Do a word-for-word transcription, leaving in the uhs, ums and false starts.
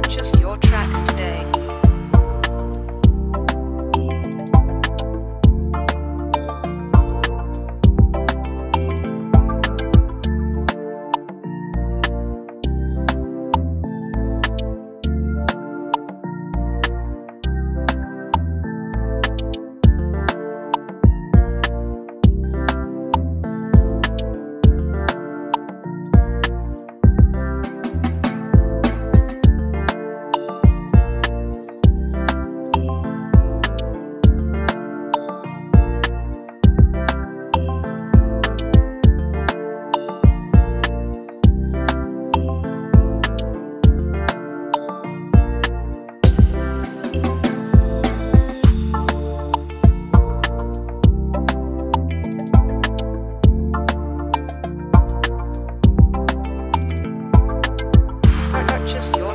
Purchase your tracks today. Just your